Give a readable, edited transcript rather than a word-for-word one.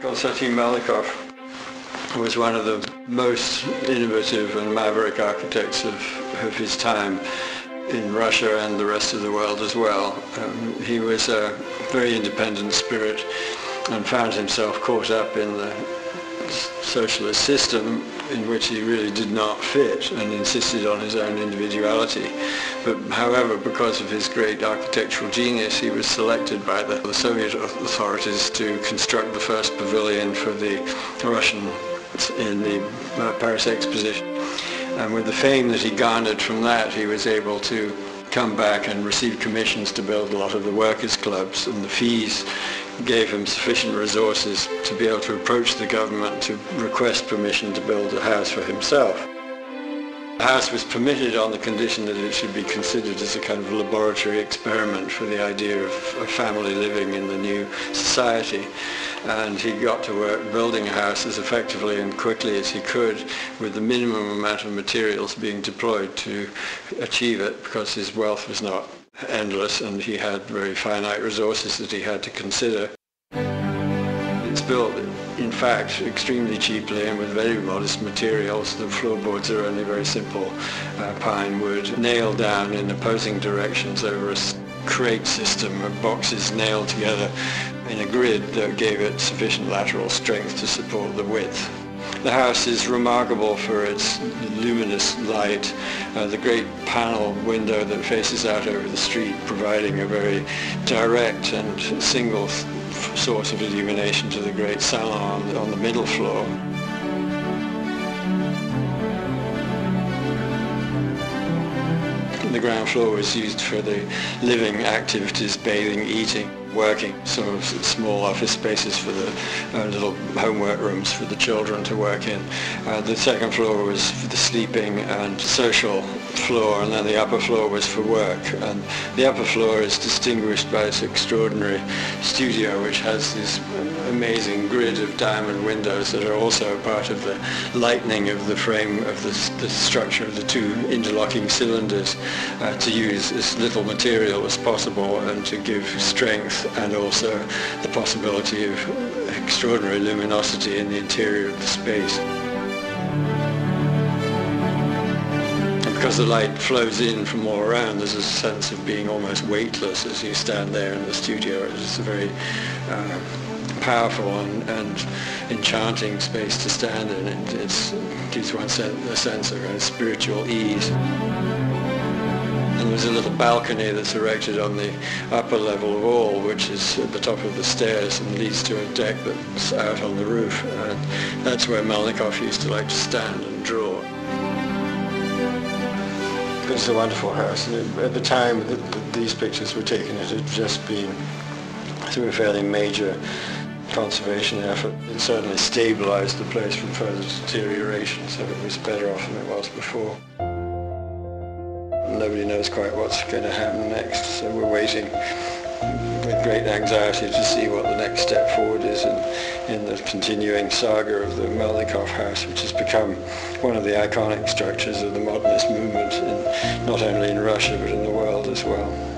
Konstantin Melnikov was one of the most innovative and maverick architects of his time in Russia and the rest of the world as well. He was a very independent spirit and found himself caught up in the socialist system in which he really did not fit and insisted on his own individuality. But however, because of his great architectural genius, he was selected by the Soviet authorities to construct the first pavilion for the Russians in the Paris Exposition. And with the fame that he garnered from that, he was able to come back and receive commissions to build a lot of the workers' clubs, and the fees gave him sufficient resources to be able to approach the government to request permission to build a house for himself. The house was permitted on the condition that it should be considered as a kind of laboratory experiment for the idea of family living in the new society. And he got to work building a house as effectively and quickly as he could, with the minimum amount of materials being deployed to achieve it, because his wealth was not endless and he had very finite resources that he had to consider. It's built, in fact, extremely cheaply and with very modest materials. The floorboards are only very simple pine wood, nailed down in opposing directions over a crate system of boxes nailed together in a grid that gave it sufficient lateral strength to support the width. The house is remarkable for its luminous light, the great panel window that faces out over the street providing a very direct and single source of illumination to the great salon on the middle floor. The ground floor was used for the living activities, bathing, eating, working, sort of small office spaces for the little homework rooms for the children to work in. The second floor was for the sleeping and social floor, and then the upper floor was for work. And the upper floor is distinguished by its extraordinary studio, which has this amazing grid of diamond windows that are also part of the lightening of the frame of the structure of the two interlocking cylinders, to use as little material as possible and to give strength and also the possibility of extraordinary luminosity in the interior of the space. Because the light flows in from all around, there's a sense of being almost weightless as you stand there in the studio. It's a very powerful and enchanting space to stand in. It gives one a sense of kind of spiritual ease. And there's a little balcony that's erected on the upper level wall, which is at the top of the stairs and leads to a deck that's out on the roof. And that's where Melnikov used to like to stand and draw. It's a wonderful house. At the time that these pictures were taken, it had just been through a fairly major conservation effort. It certainly stabilized the place from further deterioration, so it was better off than it was before. Nobody knows quite what's going to happen next, so we're waiting with great anxiety to see what the next step forward is in the continuing saga of the Melnikov House, which has become one of the iconic structures of the modernist movement, not only in Russia but in the world as well.